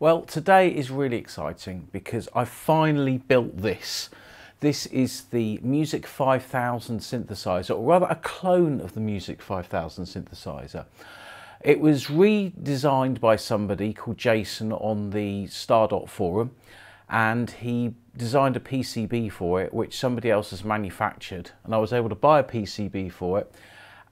Well, today is really exciting because I finally built this. This is the Music 5000 synthesizer, or rather a clone of the Music 5000 synthesizer. It was redesigned by somebody called Jason on the Stardot forum, and he designed a PCB for it, which somebody else has manufactured, and I was able to buy a PCB for it,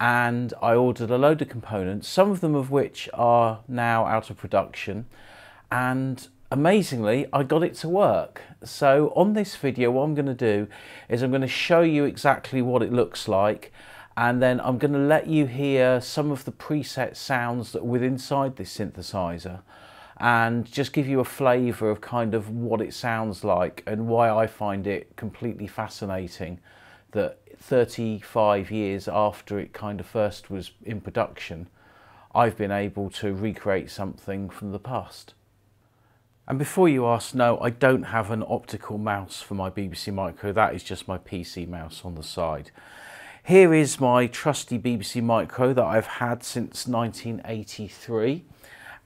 and I ordered a load of components, some of them of which are now out of production, and amazingly I got it to work. So on this video what I'm going to do is I'm going to show you exactly what it looks like, and then I'm going to let you hear some of the preset sounds that were inside this synthesizer and just give you a flavour of kind of what it sounds like and why I find it completely fascinating that 35 years after it kind of first was in production, I've been able to recreate something from the past. And before you ask, no, I don't have an optical mouse for my BBC Micro, that is just my PC mouse on the side. Here is my trusty BBC Micro that I've had since 1983.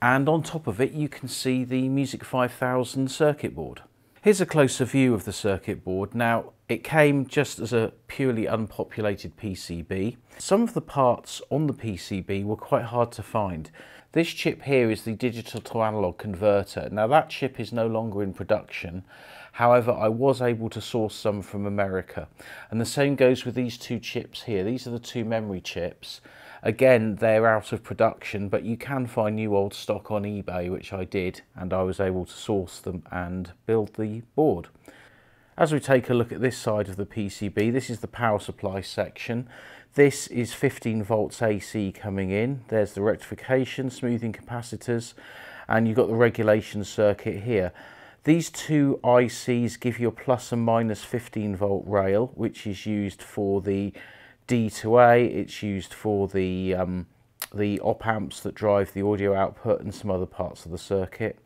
And on top of it you can see the Music 5000 circuit board. Here's a closer view of the circuit board. Now, it came just as a purely unpopulated PCB. Some of the parts on the PCB were quite hard to find. This chip here is the digital to analog converter. Now that chip is no longer in production. However, I was able to source some from America. And the same goes with these two chips here. These are the two memory chips. Again, they're out of production, but you can find new old stock on eBay, which I did, and I was able to source them and build the board. As we take a look at this side of the PCB, this is the power supply section. This is 15 volts AC coming in. There's the rectification, smoothing capacitors, and you've got the regulation circuit here. These two ICs give you a plus and minus 15 volt rail, which is used for the D2A, it's used for the op-amps that drive the audio output and some other parts of the circuit.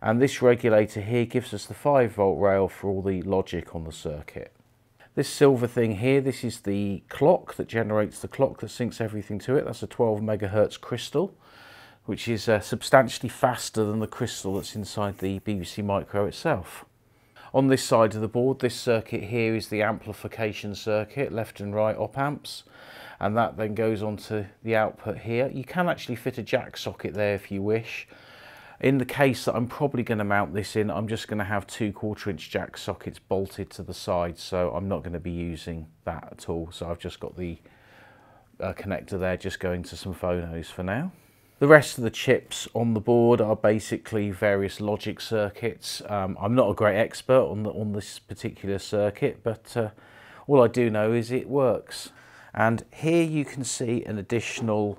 And this regulator here gives us the 5 volt rail for all the logic on the circuit. This silver thing here, this is the clock that generates the clock that syncs everything to it. That's a 12 megahertz crystal, which is substantially faster than the crystal that's inside the BBC Micro itself. On this side of the board, this circuit here is the amplification circuit, left and right op amps, and that then goes on to the output here. You can actually fit a jack socket there if you wish. In the case that I'm probably going to mount this in, I'm just going to have two 1/4 inch jack sockets bolted to the side, so I'm not going to be using that at all. So I've just got the connector there just going to some phonos for now. The rest of the chips on the board are basically various logic circuits. I'm not a great expert on this particular circuit, but all I do know is it works. And here you can see an additional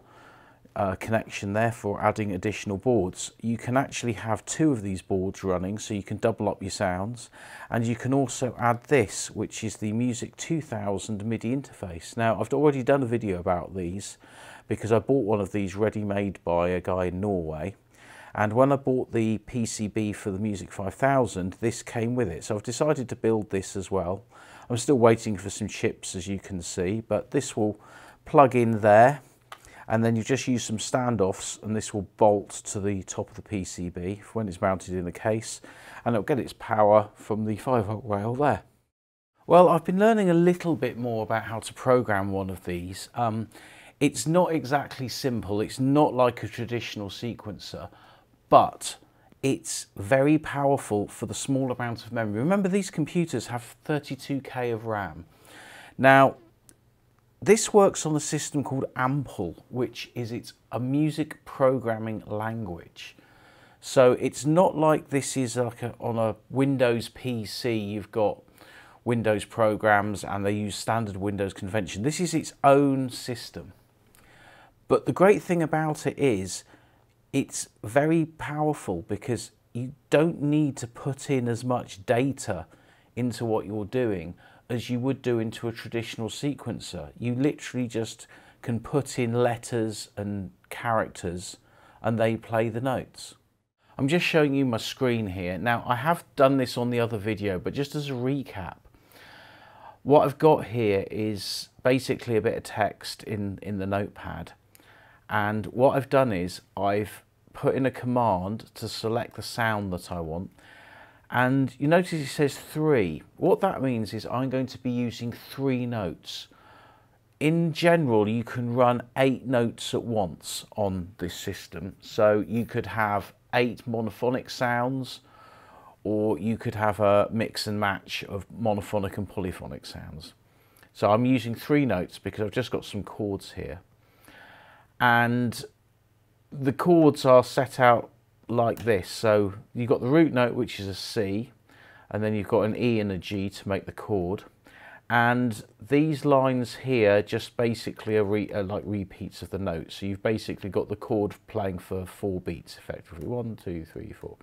connection there for adding additional boards. You can actually have two of these boards running, so you can double up your sounds. And you can also add this, which is the Music 2000 MIDI interface. Now, I've already done a video about these, because I bought one of these ready-made by a guy in Norway, and when I bought the PCB for the Music 5000, this came with it, so I've decided to build this as well. I'm still waiting for some chips, as you can see, but this will plug in there, and then you just use some standoffs, and this will bolt to the top of the PCB when it's mounted in the case, and it'll get its power from the 5 volt rail there. Well, I've been learning a little bit more about how to program one of these. It's not exactly simple, it's not like a traditional sequencer, but it's very powerful for the small amount of memory. Remember, these computers have 32K of RAM. Now, this works on a system called AMPLE, which is a music programming language. So it's not like this is like on a Windows PC, you've got Windows programs and they use standard Windows convention. This is its own system. But the great thing about it is it's very powerful because you don't need to put in as much data into what you're doing as you would do into a traditional sequencer. You literally just can put in letters and characters and they play the notes. I'm just showing you my screen here. Now, I have done this on the other video, but just as a recap, what I've got here is basically a bit of text in the notepad. And what I've done is I've put in a command to select the sound that I want. And you notice it says 3. What that means is I'm going to be using 3 notes. In general, you can run 8 notes at once on this system. So you could have 8 monophonic sounds, or you could have a mix and match of monophonic and polyphonic sounds. So I'm using 3 notes because I've just got some chords here. And the chords are set out like this. So you've got the root note, which is a C, and then you've got an E and a G to make the chord. And these lines here just basically are like repeats of the notes. So you've basically got the chord playing for 4 beats effectively. 1, 2, 3, 4.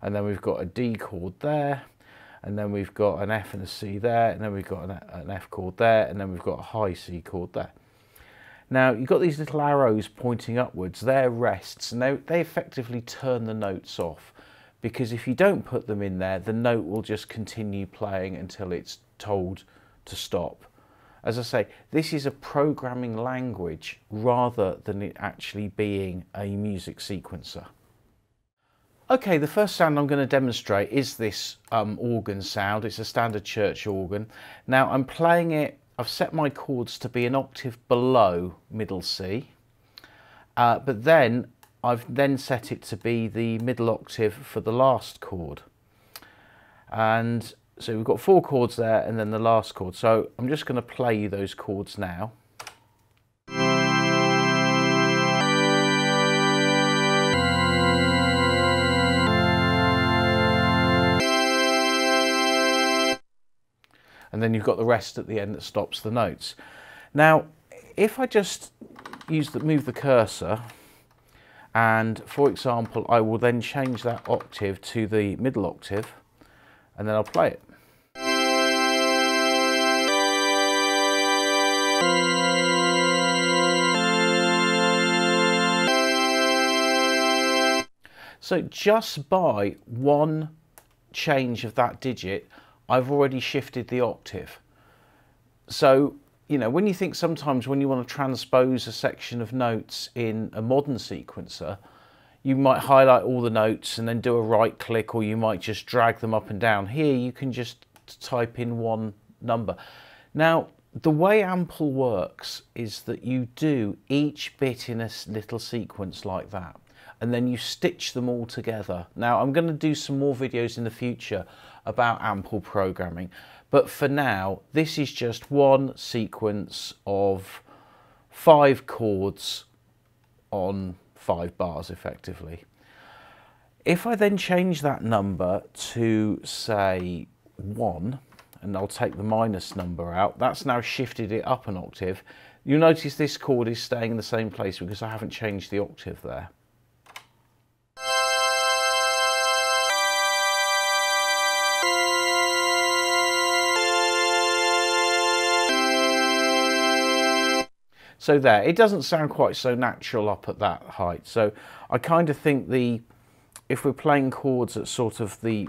And then we've got a D chord there, and then we've got an F and a C there, and then we've got an F chord there, and then we've got a high C chord there. Now, you've got these little arrows pointing upwards. They're rests, and they effectively turn the notes off, because if you don't put them in there, the note will just continue playing until it's told to stop. As I say, this is a programming language rather than it actually being a music sequencer. Okay, the first sound I'm going to demonstrate is this organ sound. It's a standard church organ. Now, I'm playing it. I've set my chords to be an octave below middle C, but then I've set it to be the middle octave for the last chord. And so we've got 4 chords there and then the last chord. So I'm just going to play you those chords now. And then you've got the rest at the end that stops the notes. Now, if I just move the cursor, and for example, I will then change that octave to the middle octave, and then I'll play it. So just by one change of that digit, I've already shifted the octave. So, you know, when you think sometimes when you want to transpose a section of notes in a modern sequencer, you might highlight all the notes and then do a right click, or you might just drag them up and down. Here you can just type in one number. Now, the way AMPLE works is that you do each bit in a little sequence like that, and then you stitch them all together. Now, I'm going to do some more videos in the future about AMPLE programming, but for now, this is just one sequence of 5 chords on 5 bars, effectively. If I then change that number to, say, 1, and I'll take the minus number out, that's now shifted it up an octave. You'll notice this chord is staying in the same place because I haven't changed the octave there. So there, it doesn't sound quite so natural up at that height. So I kind of think if we're playing chords at sort of the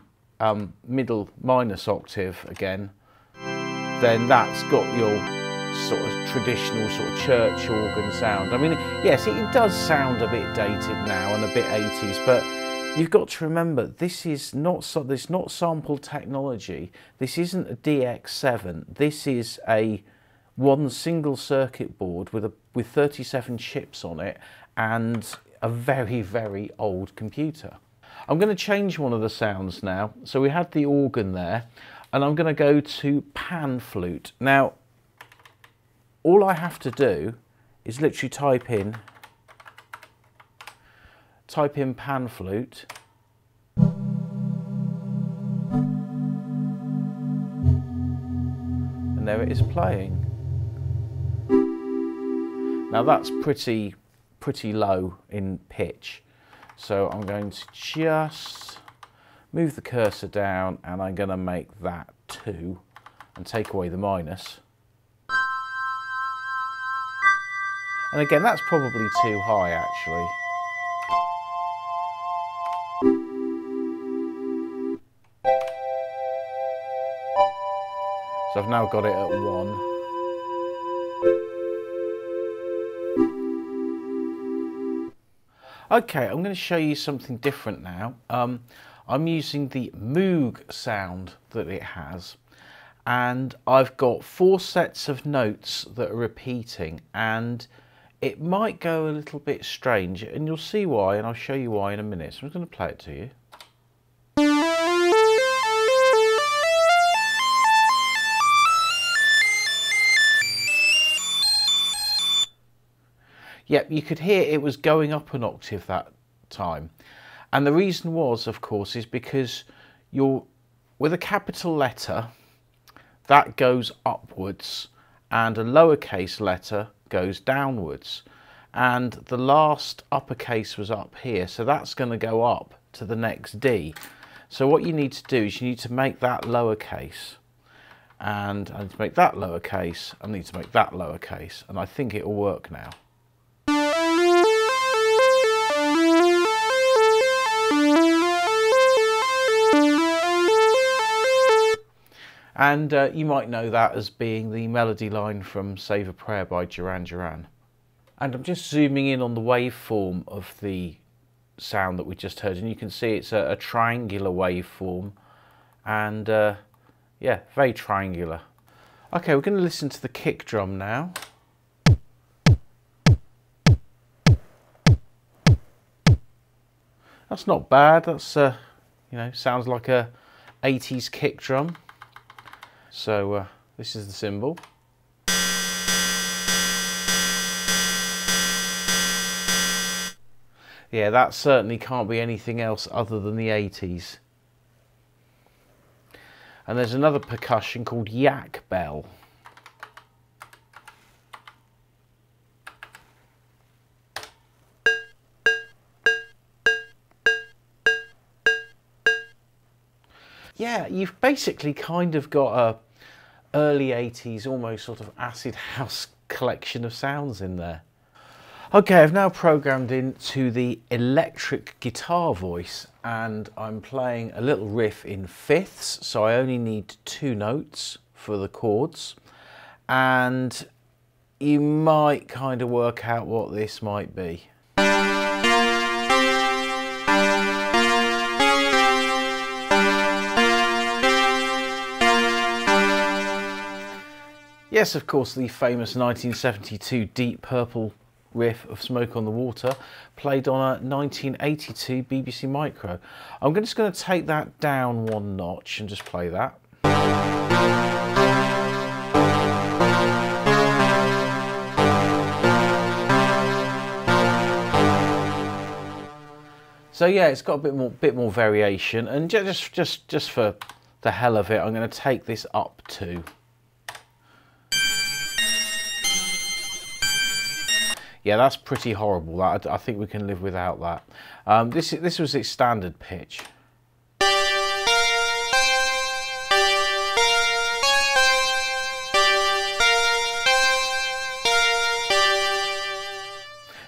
middle minus octave again, then that's got your sort of traditional sort of church organ sound. I mean, yes, it does sound a bit dated now and a bit 80s, but you've got to remember, this is not, this is not sample technology. This isn't a DX7. This is a one single circuit board with 37 chips on it and a very, very old computer. I'm going to change one of the sounds now. So we had the organ there, and I'm going to go to pan flute. Now, all I have to do is literally type in pan flute. And there it is playing. Now that's pretty low in pitch, so I'm going to just move the cursor down, and I'm going to make that 2 and take away the minus. And again, that's probably too high actually. So I've now got it at 1. Okay, I'm going to show you something different now. I'm using the Moog sound that it has, and I've got four sets of notes that are repeating, and it might go a little bit strange, and you'll see why, and I'll show you why in a minute. So I'm just going to play it to you. Yep, you could hear it was going up an octave that time. And the reason was, of course, is because you're with a capital letter, that goes upwards, and a lowercase letter goes downwards, and the last uppercase was up here, so that's going to go up to the next D. So what you need to do is you need to make that lowercase, and I need to make that lowercase, I need to make that lowercase, and I think it will work now. And you might know that as being the melody line from Save A Prayer by Duran Duran. And I'm just zooming in on the waveform of the sound that we just heard, and you can see it's a triangular waveform, and yeah, very triangular. Okay, we're going to listen to the kick drum now. That's not bad. That's you know, sounds like a 80s kick drum. So this is the cymbal. Yeah, that certainly can't be anything else other than the 80s. And there's another percussion called yak bell. Yeah, you've basically kind of got a early 80s, almost sort of acid house collection of sounds in there. Okay, I've now programmed into the electric guitar voice, and I'm playing a little riff in fifths, so I only need two notes for the chords. And you might kind of work out what this might be. Yes, of course, the famous 1972 Deep Purple riff of Smoke on the Water, played on a 1982 BBC Micro. I'm just going to take that down one notch and just play that. So yeah, it's got a bit more variation, and just for the hell of it, I'm going to take this up to. Yeah, that's pretty horrible. That I think we can live without that. This was its standard pitch.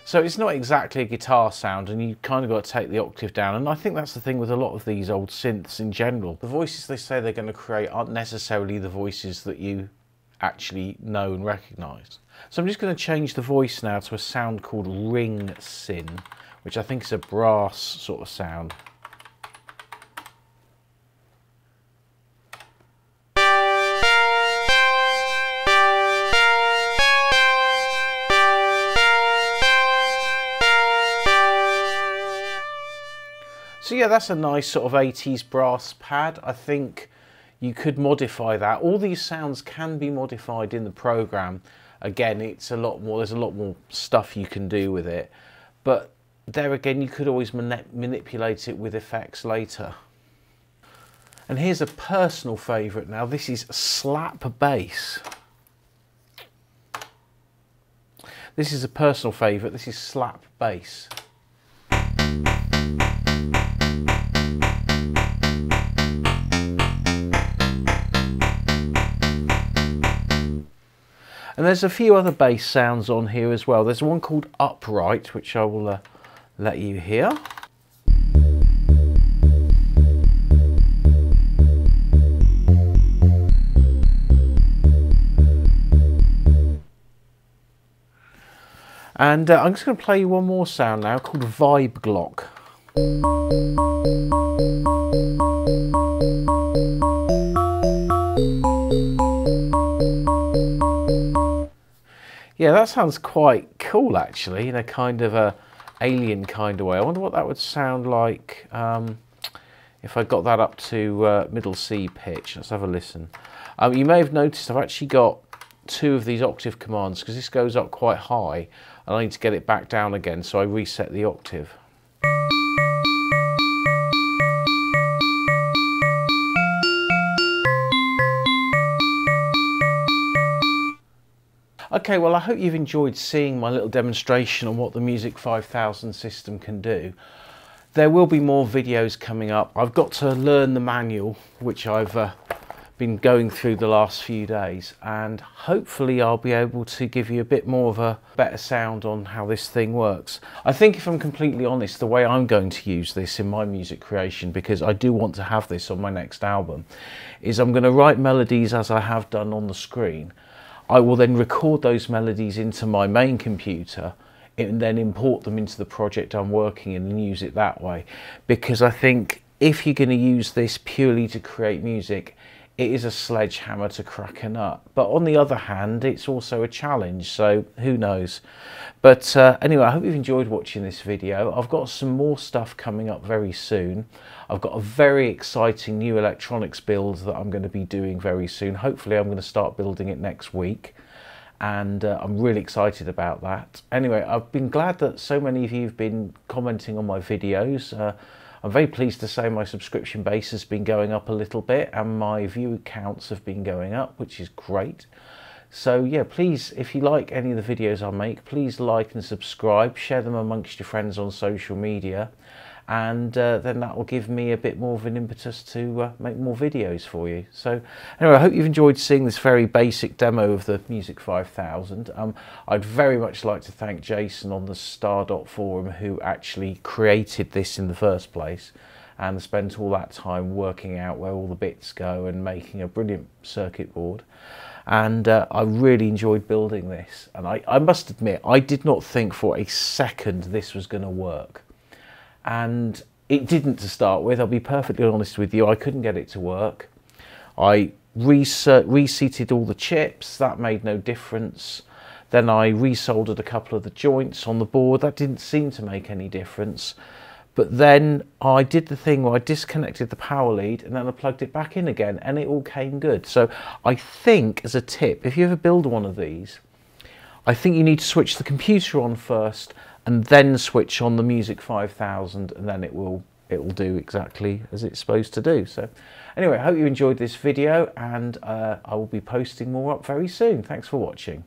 So it's not exactly a guitar sound, and you kind of got to take the octave down, and I think that's the thing with a lot of these old synths in general. The voices they say they're going to create aren't necessarily the voices that you actually know and recognise. So I'm just going to change the voice now to a sound called Ring Syn, which I think is a brass sort of sound. So yeah, that's a nice sort of 80s brass pad. I think you could modify that. All these sounds can be modified in the program. Again, it's a lot more, there's a lot more stuff you can do with it, but there again, you could always manipulate it with effects later. And here's a personal favourite now. This is slap bass. This is a personal favourite. This is slap bass. And there's a few other bass sounds on here as well. There's one called upright, which I will let you hear. And I'm just going to play you one more sound now called Vibe Glock. Yeah, that sounds quite cool actually, in a kind of a alien kind of way. I wonder what that would sound like if I got that up to middle C pitch. Let's have a listen. You may have noticed I've actually got two of these octave commands because this goes up quite high and I need to get it back down again, so I reset the octave. Okay, well I hope you've enjoyed seeing my little demonstration on what the Music 5000 system can do. There will be more videos coming up. I've got to learn the manual, which I've been going through the last few days, and hopefully I'll be able to give you a bit more of a better sound on how this thing works. I think, if I'm completely honest, the way I'm going to use this in my music creation, because I do want to have this on my next album, is I'm going to write melodies as I have done on the screen. I will then record those melodies into my main computer and then import them into the project I'm working in and use it that way, because I think if you're going to use this purely to create music, it is a sledgehammer to crack a nut. But on the other hand, it's also a challenge, so who knows. But anyway, I hope you've enjoyed watching this video. I've got some more stuff coming up very soon. I've got a very exciting new electronics build that I'm going to be doing very soon. Hopefully I'm going to start building it next week, and I'm really excited about that. Anyway, I've been glad that so many of you have been commenting on my videos. I'm very pleased to say my subscription base has been going up a little bit and my view counts have been going up, which is great. So yeah, please, if you like any of the videos I make, please like and subscribe, share them amongst your friends on social media, and then that will give me a bit more of an impetus to make more videos for you. So anyway, I hope you've enjoyed seeing this very basic demo of the Music 5000. I'd very much like to thank Jason on the Stardot forum, who actually created this in the first place and spent all that time working out where all the bits go and making a brilliant circuit board. And I really enjoyed building this, and I must admit, I did not think for a second this was going to work. And it didn't to start with, I'll be perfectly honest with you. I couldn't get it to work. I reseated all the chips, that made no difference. Then I resoldered a couple of the joints on the board, that didn't seem to make any difference. But then I did the thing where I disconnected the power lead and then I plugged it back in again, and it all came good. So I think, as a tip, if you ever build one of these, I think you need to switch the computer on first and then switch on the Music 5000, and then it will do exactly as it's supposed to do. So anyway, I hope you enjoyed this video, and I will be posting more up very soon. Thanks for watching.